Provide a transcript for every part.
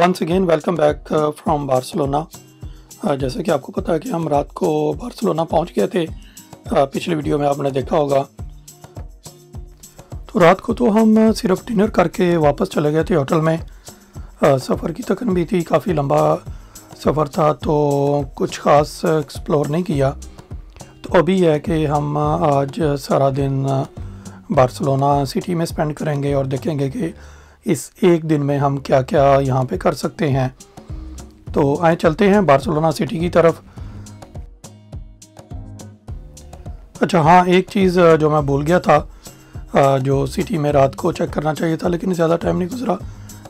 Once again welcome back from Barcelona. जैसे कि आपको पता है कि हम रात को बार्सिलोना पहुंच गए थे, पिछले वीडियो में आपने देखा होगा। तो रात को तो हम सिर्फ डिनर करके वापस चले गए थे होटल में। सफ़र की थकन भी थी, काफ़ी लंबा सफ़र था तो कुछ ख़ास एक्सप्लोर नहीं किया। तो अभी है कि हम आज सारा दिन बार्सिलोना सिटी में स्पेंड करेंगे और देखेंगे कि इस एक दिन में हम क्या क्या यहाँ पे कर सकते हैं। तो आए चलते हैं बार्सिलोना सिटी की तरफ। अच्छा हाँ, एक चीज़ जो मैं भूल गया था, जो सिटी में रात को चेक करना चाहिए था लेकिन ज़्यादा टाइम नहीं गुजरा,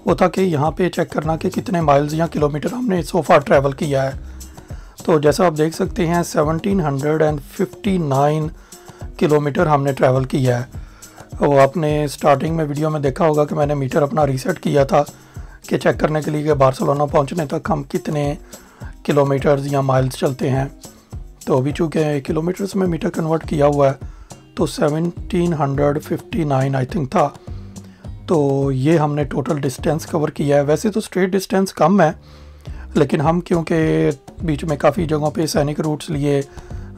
वो था कि यहाँ पे चेक करना कि कितने माइल्स या किलोमीटर हमने सो फार ट्रैवल किया है। तो जैसा आप देख सकते हैं 1759 किलोमीटर हमने ट्रैवल किया है। वो आपने स्टार्टिंग में वीडियो में देखा होगा कि मैंने मीटर अपना रीसेट किया था कि चेक करने के लिए कि बार्सिलोना पहुँचने तक हम कितने किलोमीटर्स या माइल्स चलते हैं। तो अभी चूँकि किलोमीटर्स में मीटर कन्वर्ट किया हुआ है तो 1759 आई थिंक था। तो ये हमने टोटल डिस्टेंस कवर किया है। वैसे तो स्ट्रेट डिस्टेंस कम है लेकिन हम क्योंकि बीच में काफ़ी जगहों पे सैनिक रूट्स लिए,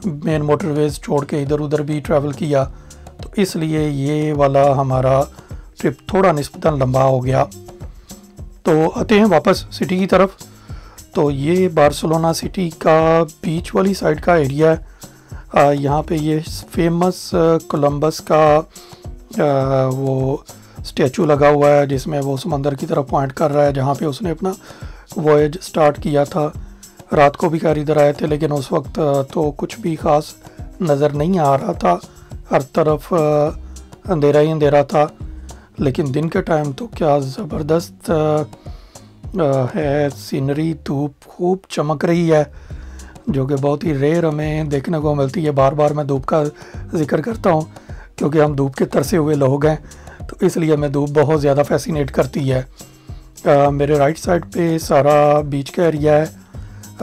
मेन मोटरवेज़ छोड़ के इधर उधर भी ट्रैवल किया, तो इसलिए ये वाला हमारा ट्रिप थोड़ा निस्बतन लंबा हो गया। तो आते हैं वापस सिटी की तरफ। तो ये बार्सिलोना सिटी का बीच वाली साइड का एरिया है। यहाँ पे ये फेमस कोलंबस का वो स्टैचू लगा हुआ है जिसमें वो समंदर की तरफ पॉइंट कर रहा है जहाँ पे उसने अपना वॉयज स्टार्ट किया था। रात को भी कार इधर आए थे लेकिन उस वक्त तो कुछ भी ख़ास नज़र नहीं आ रहा था, हर तरफ अंधेरा ही अंधेरा था। लेकिन दिन के टाइम तो क्या ज़बरदस्त है सीनरी, धूप खूब चमक रही है जो कि बहुत ही रेयर हमें देखने को मिलती है। बार बार मैं धूप का जिक्र करता हूँ क्योंकि हम धूप के तरसे हुए लोग हैं, तो इसलिए हमें धूप बहुत ज़्यादा फैसिनेट करती है। मेरे राइट साइड पे सारा बीच का एरिया है।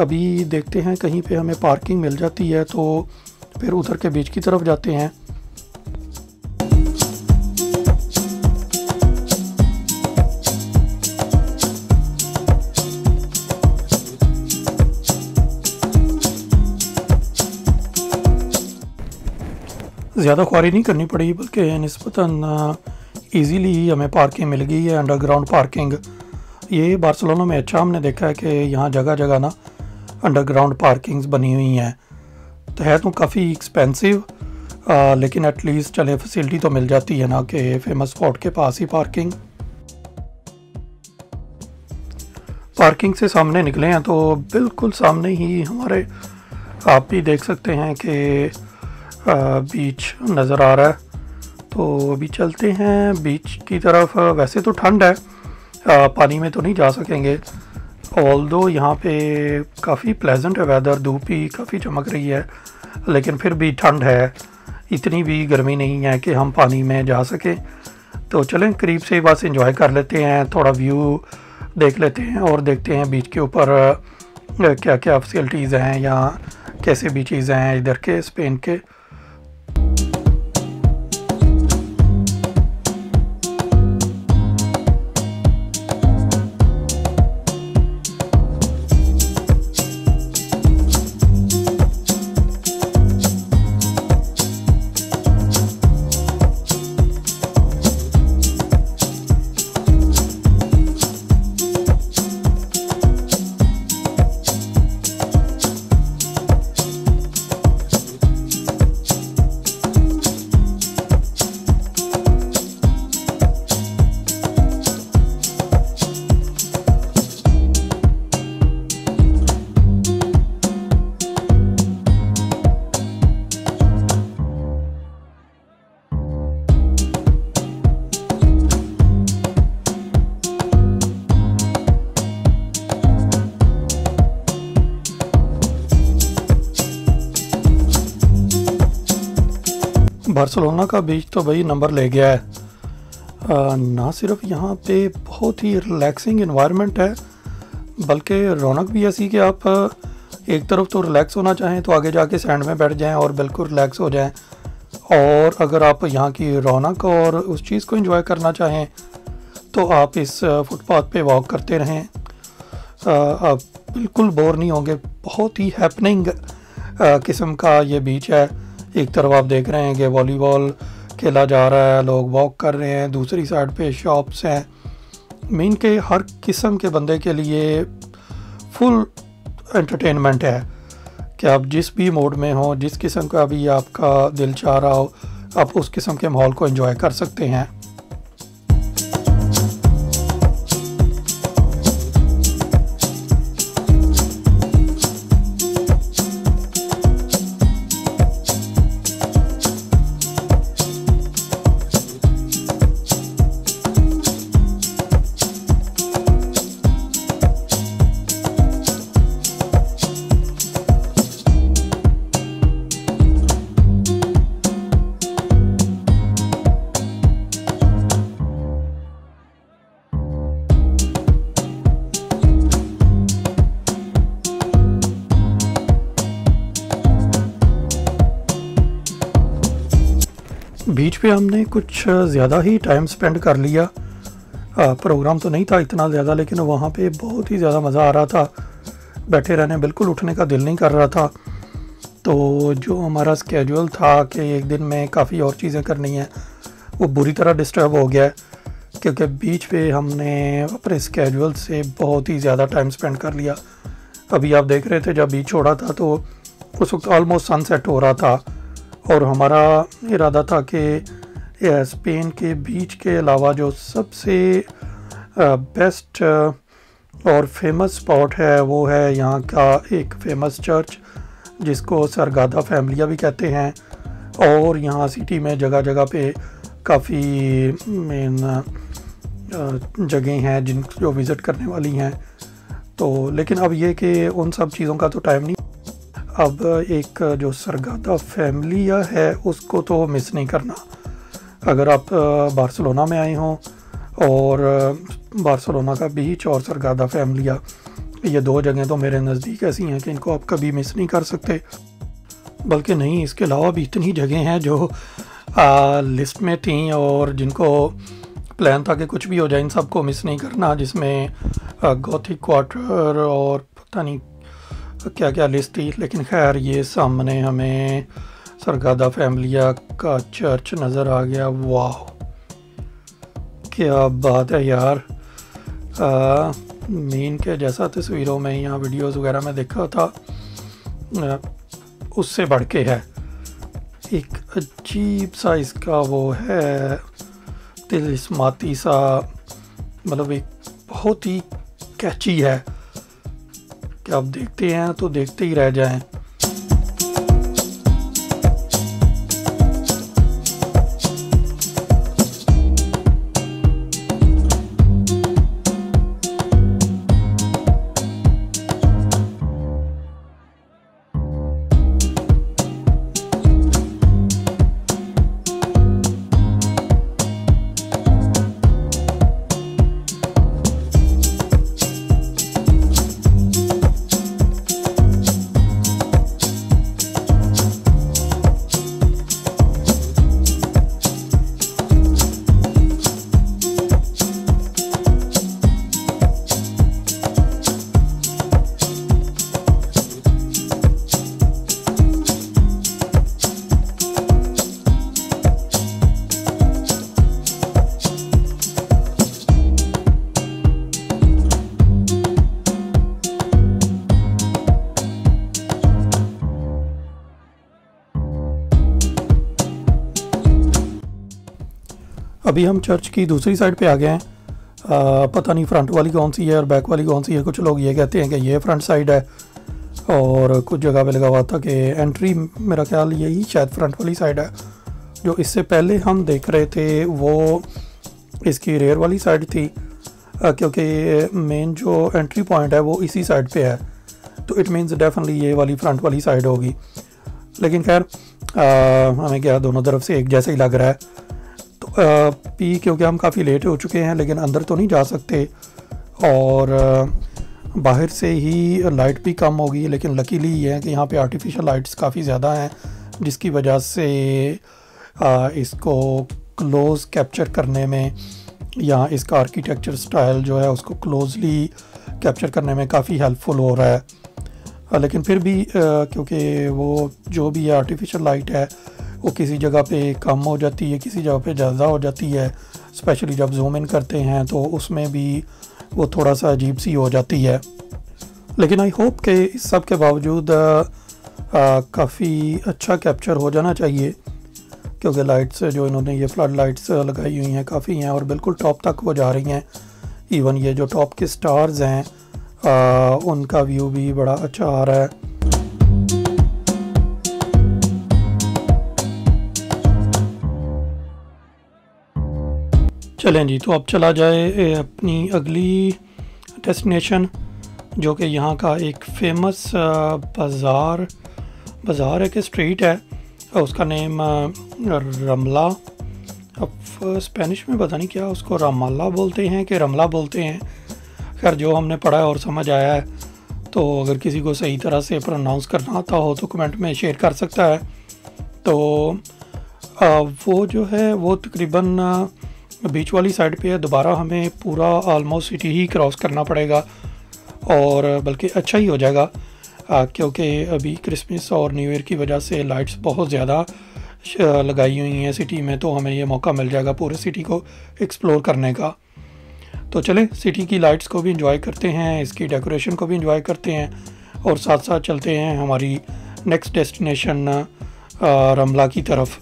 अभी देखते हैं कहीं पे हमें पार्किंग मिल जाती है तो फिर उधर के बीच की तरफ जाते हैं। ज़्यादा ख्वारी नहीं करनी पड़ी बल्कि निस्बतन ईज़िली हमें पार्किंग मिल गई है, अंडरग्राउंड पार्किंग। ये बार्सिलोना में अच्छा हमने देखा है कि यहाँ जगह जगह ना अंडरग्राउंड पार्किंग्स बनी हुई हैं। तो है तो काफ़ी एक्सपेंसिव लेकिन एटलीस्ट चले फैसिलिटी तो मिल जाती है ना कि फेमस स्पॉट के पास ही पार्किंग। पार्किंग से सामने निकले हैं तो बिल्कुल सामने ही हमारे, आप भी देख सकते हैं कि बीच नज़र आ रहा है। तो अभी चलते हैं बीच की तरफ। वैसे तो ठंड है, पानी में तो नहीं जा सकेंगे, ऑल्दो यहाँ पे काफ़ी प्लेजेंट है वेदर, धूप भी काफ़ी चमक रही है लेकिन फिर भी ठंड है, इतनी भी गर्मी नहीं है कि हम पानी में जा सकें। तो चलें करीब से बस एंजॉय कर लेते हैं, थोड़ा व्यू देख लेते हैं और देखते हैं बीच के ऊपर क्या क्या फैसिलिटीज़ हैं या कैसे बीचेस हैं इधर के स्पेन के। बार्सिलोना का बीच तो भाई नंबर ले गया है। ना सिर्फ यहाँ पे बहुत ही रिलैक्सिंग इन्वायरमेंट है बल्कि रौनक भी ऐसी कि आप एक तरफ तो रिलैक्स होना चाहें तो आगे जाके सैंड में बैठ जाएं और बिल्कुल रिलैक्स हो जाएं, और अगर आप यहाँ की रौनक और उस चीज़ को एंजॉय करना चाहें तो आप इस फुटपाथ पे वॉक करते रहें बिल्कुल बोर नहीं होंगे। बहुत ही हैपनिंग किस्म का ये बीच है। एक तरफ आप देख रहे हैं कि वॉलीबॉल खेला जा रहा है, लोग वॉक कर रहे हैं, दूसरी साइड पे शॉप्स हैं। मीन के हर किस्म के बंदे के लिए फुल एंटरटेनमेंट है कि आप जिस भी मोड में हो, जिस किस्म का भी आपका दिल चाह रहा हो, आप उस किस्म के माहौल को एंजॉय कर सकते हैं। बीच पे हमने कुछ ज़्यादा ही टाइम स्पेंड कर लिया। प्रोग्राम तो नहीं था इतना ज़्यादा, लेकिन वहाँ पे बहुत ही ज़्यादा मज़ा आ रहा था। बैठे रहने, बिल्कुल उठने का दिल नहीं कर रहा था। तो जो हमारा स्केड्यूल था कि एक दिन में काफ़ी और चीज़ें करनी है, वो बुरी तरह डिस्टर्ब हो गया, क्योंकि बीच पे हमने अपने स्केड्यूल से बहुत ही ज़्यादा टाइम स्पेंड कर लिया। अभी आप देख रहे थे जब बीच छोड़ा था तो उस वक्त ऑलमोस्ट सनसेट हो रहा था, और हमारा इरादा था कि स्पेन के बीच के अलावा जो सबसे बेस्ट और फेमस स्पॉट है वो है यहाँ का एक फेमस चर्च, जिसको सरगादा फैमिलिया भी कहते हैं। और यहाँ सिटी में जगह जगह पे काफ़ी मेन जगहें हैं जिन जो विज़िट करने वाली हैं। तो लेकिन अब ये कि उन सब चीज़ों का तो टाइम नहीं। अब एक जो सरगादा फैमिलिया है उसको तो मिस नहीं करना। अगर आप बार्सिलोना में आए हों, और बार्सिलोना का बीच और सरगादा फैमिलिया, ये दो जगह तो मेरे नज़दीक ऐसी हैं कि इनको आप कभी मिस नहीं कर सकते। बल्कि नहीं, इसके अलावा भी इतनी जगहें हैं जो लिस्ट में थीं और जिनको प्लान था कि कुछ भी हो जाए इन सब को मिस नहीं करना, जिसमें गोथिक क्वार्टर और पता नहीं क्या क्या लिस्ट थी। लेकिन खैर, ये सामने हमें सरगादा फैमिलिया का चर्च नज़र आ गया। वाह, क्या बात है यार! मीन के जैसा तस्वीरों में या वीडियोस वगैरह में देखा था, उससे बढ़ के है। एक अजीब सा इसका वो है, तिलिस्माती सा, मतलब एक बहुत ही कैची है कि आप देखते हैं तो देखते ही रह जाएं। अभी हम चर्च की दूसरी साइड पे आ गए हैं। पता नहीं फ्रंट वाली कौन सी है और बैक वाली कौन सी है। कुछ लोग ये कहते हैं कि ये फ्रंट साइड है, और कुछ जगह पे लगा हुआ था कि एंट्री। मेरा ख्याल यही शायद फ्रंट वाली साइड है। जो इससे पहले हम देख रहे थे वो इसकी रेयर वाली साइड थी, क्योंकि मेन जो एंट्री पॉइंट है वो इसी साइड पे है। तो इट मीन्स डेफिनेटली ये वाली फ्रंट वाली साइड होगी। लेकिन खैर, हमें क्या दोनों तरफ से एक जैसा ही लग रहा है। पी क्योंकि हम काफ़ी लेट हो चुके हैं, लेकिन अंदर तो नहीं जा सकते, और बाहर से ही लाइट भी कम होगी। लेकिन लकीली ये है कि यहाँ पे आर्टिफिशियल लाइट्स काफ़ी ज़्यादा हैं, जिसकी वजह से इसको क्लोज़ कैप्चर करने में या इसका आर्किटेक्चर स्टाइल जो है उसको क्लोजली कैप्चर करने में काफ़ी हेल्पफुल हो रहा है। लेकिन फिर भी क्योंकि वो जो भी है आर्टिफिशियल लाइट है वो किसी जगह पे कम हो जाती है, किसी जगह पे ज़्यादा हो जाती है, स्पेशली जब जूम इन करते हैं तो उसमें भी वो थोड़ा सा अजीब सी हो जाती है। लेकिन आई होप कि इस सब के बावजूद काफ़ी अच्छा कैप्चर हो जाना चाहिए, क्योंकि लाइट्स जो इन्होंने ये फ्लड लाइट्स लगाई हुई हैं काफ़ी हैं और बिल्कुल टॉप तक हो जा रही हैं। इवन ये जो टॉप के स्टार्स हैं उनका व्यू भी बड़ा अच्छा आ रहा है। चलें जी, तो अब चला जाए अपनी अगली डेस्टिनेशन जो कि यहाँ का एक फेमस बाज़ार है कि स्ट्रीट है, उसका नेम रमला। अब स्पेनिश में पता नहीं क्या उसको रामला बोलते हैं कि रमला बोलते हैं, खैर जो हमने पढ़ा है और समझ आया है। तो अगर किसी को सही तरह से प्रोनाउंस करना आता हो तो कमेंट में शेयर कर सकता है। तो वो जो है वो तकरीबन बीच वाली साइड पे है। दोबारा हमें पूरा ऑलमोस्ट सिटी ही क्रॉस करना पड़ेगा और बल्कि अच्छा ही हो जाएगा क्योंकि अभी क्रिसमस और न्यू ईयर की वजह से लाइट्स बहुत ज़्यादा लगाई हुई हैं सिटी में, तो हमें ये मौका मिल जाएगा पूरे सिटी को एक्सप्लोर करने का। तो चले सिटी की लाइट्स को भी इंजॉय करते हैं, इसकी डेकोरेशन को भी इंजॉय करते हैं और साथ साथ चलते हैं हमारी नेक्स्ट डेस्टिनेशन रमला की तरफ।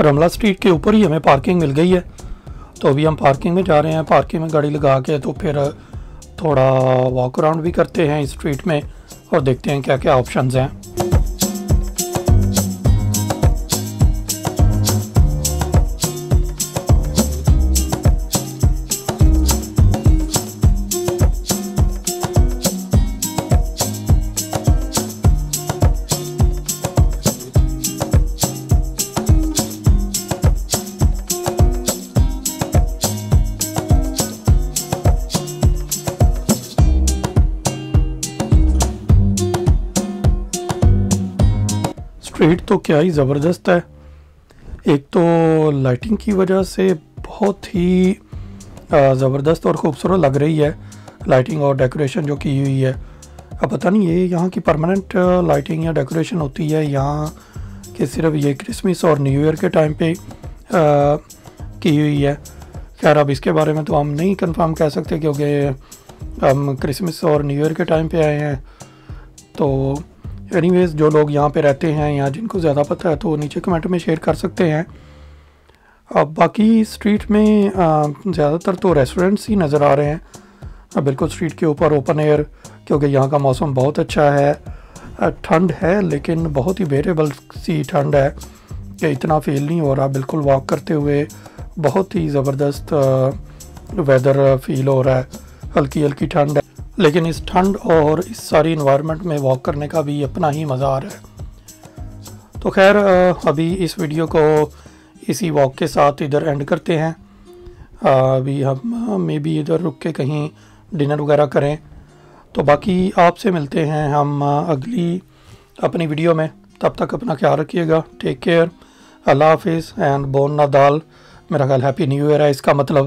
रमला स्ट्रीट के ऊपर ही हमें पार्किंग मिल गई है, तो अभी हम पार्किंग में जा रहे हैं। पार्किंग में गाड़ी लगा के तो फिर थोड़ा वॉक अराउंड भी करते हैं इस स्ट्रीट में और देखते हैं क्या क्या ऑप्शंस हैं। स्ट्रीट तो क्या ही ज़बरदस्त है। एक तो लाइटिंग की वजह से बहुत ही ज़बरदस्त और ख़ूबसूरत लग रही है लाइटिंग और डेकोरेशन जो की हुई है। अब पता नहीं ये यहाँ की परमानेंट लाइटिंग या डेकोरेशन होती है यहाँ कि सिर्फ ये क्रिसमस और न्यू ईयर के टाइम पे की हुई है। खैर अब इसके बारे में तो हम नहीं कंफर्म कह सकते क्योंकि हम क्रिसमस और न्यू ईयर के टाइम पे आए हैं, तो एनीवेज जो लोग यहाँ पे रहते हैं या जिनको ज़्यादा पता है तो नीचे कमेंट में शेयर कर सकते हैं। अब बाकी स्ट्रीट में ज़्यादातर तो रेस्टोरेंट्स ही नज़र आ रहे हैं बिल्कुल स्ट्रीट के ऊपर ओपन एयर, क्योंकि यहाँ का मौसम बहुत अच्छा है। ठंड है लेकिन बहुत ही वेरिएबल सी ठंड है कि इतना फील नहीं हो रहा, बिल्कुल वॉक करते हुए बहुत ही ज़बरदस्त वेदर फील हो रहा है। हल्की हल्की ठंड है लेकिन इस ठंड और इस सारी इन्वायरमेंट में वॉक करने का भी अपना ही मज़ा आ रहा है। तो खैर अभी इस वीडियो को इसी वॉक के साथ इधर एंड करते हैं। अभी हम मे बी इधर रुक के कहीं डिनर वगैरह करें। तो बाकी आपसे मिलते हैं हम अगली अपनी वीडियो में। तब तक अपना ख्याल रखिएगा। टेक केयर, अल्लाह हाफिज़ एंड बोन ना दाल। मेरा ख्याल हैप्पी न्यू ईयर है इसका मतलब।